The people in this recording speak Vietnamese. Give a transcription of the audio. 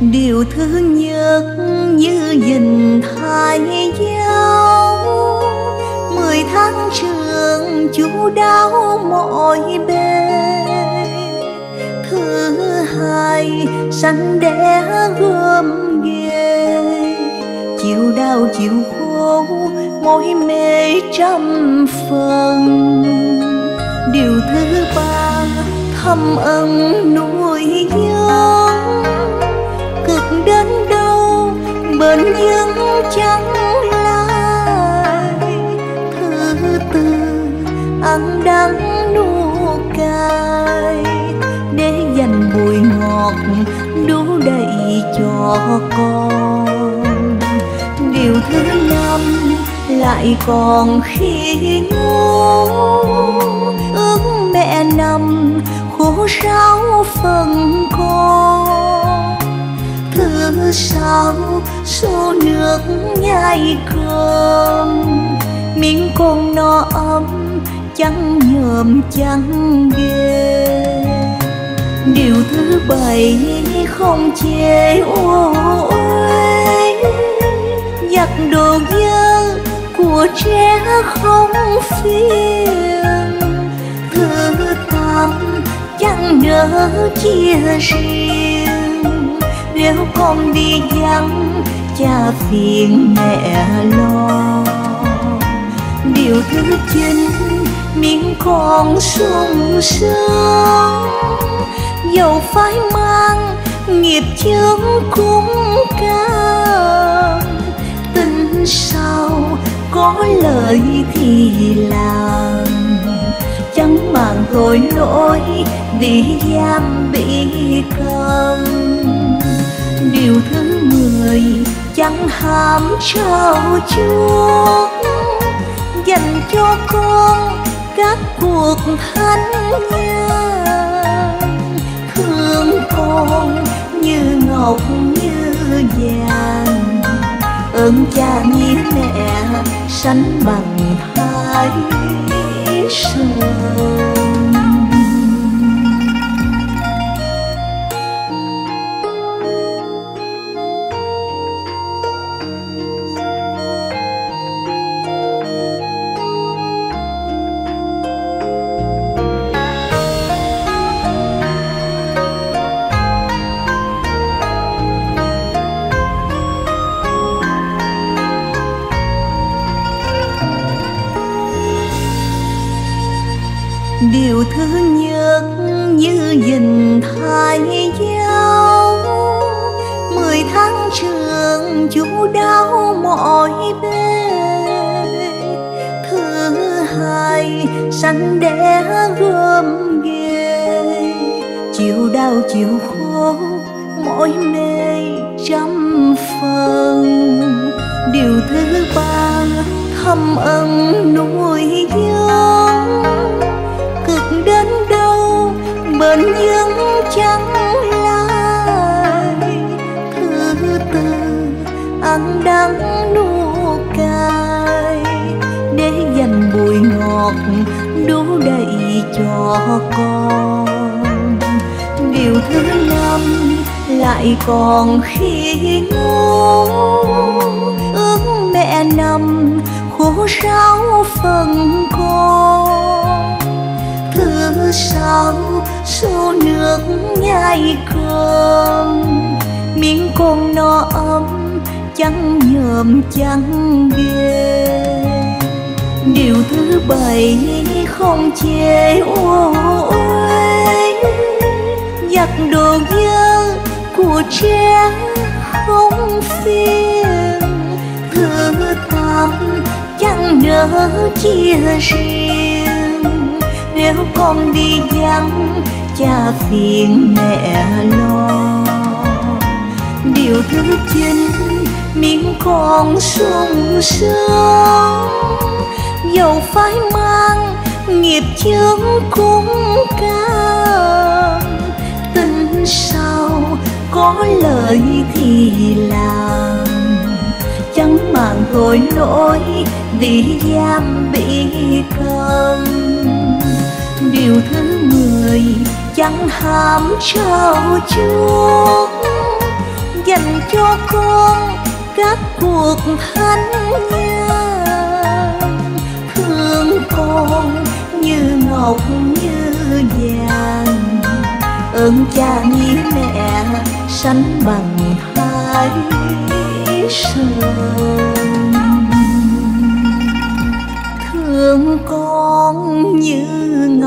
Điều thứ nhất như nhìn thái giáo, 10 tháng trường chú đáo mọi bên. Thứ hai sanh đẻ gươm ghê, chịu đau chịu khổ mỗi mê trăm phần. Điều thứ ba thâm ân nuôi dưỡng, đến đâu bền vững chẳng lại. Thứ tư ăn đắng nuốt cay, để dành bùi ngọt đủ đầy cho con. Điều thứ năm lại còn khi ngủ, ước mẹ nằm khổ sáu phần con. Thứ sáu xô nước nhai cơm, miếng con no ấm chẳng nhờm chẳng ghê. Điều thứ bảy không chê ô uế, giặt đồ dơ của trẻ không phiền. Thứ tám chẳng nỡ chia riêng, nếu con đi vắng cha phiền mẹ lo. Điều thứ chín miếng con sung sướng, dầu phải mang nghiệp chướng cũng cao. Tính sao có lời thì làm, chẳng màng tội lỗi bị giam bị cầm. Điều thứ 10 chẳng ham trao chuốc, dành cho con các cuộc thánh nhân. Thương con như ngọc như vàng, ơn cha nghĩa mẹ sánh bằng Thái Sơn. Điều thứ nhất như nhìn thái giáo, 10 tháng trường chú đáo mọi bên. Thứ hai sanh đẻ gươm ghê, chịu đau chịu khổ mỗi mê trăm phần. Điều thứ ba thâm ân nuôi dưỡng, đến đâu bền vững chẳng lại. Thứ tư ăn đắng nuốt cay, để dành bùi ngọt đủ đầy cho con. Điều thứ năm lại còn khi ngủ, ước mẹ nằm khổ sáu phần con. Thứ sáu xô nước nhai cơm, miếng con no ấm chẳng nhờm chẳng ghê. Điều thứ bảy không chê ô uế, giặt đồ dơ của trẻ không phiền. Thứ tám chẳng nỡ chia riêng, nếu con đi vắng cha phiền mẹ lo. Điều thứ chín miệng còn sung sướng, dầu phải mang nghiệp chướng cũng cao. Tình sau có lời thì làm, chẳng màng tội lỗi vì giam bị cầm. Điều thứ 10 chẳng ham trao chuốc, dành cho con các cuộc thánh nhân. Thương con như ngọc như vàng, ơn cha nghĩ mẹ sánh bằng Thái Sơn. Thương con như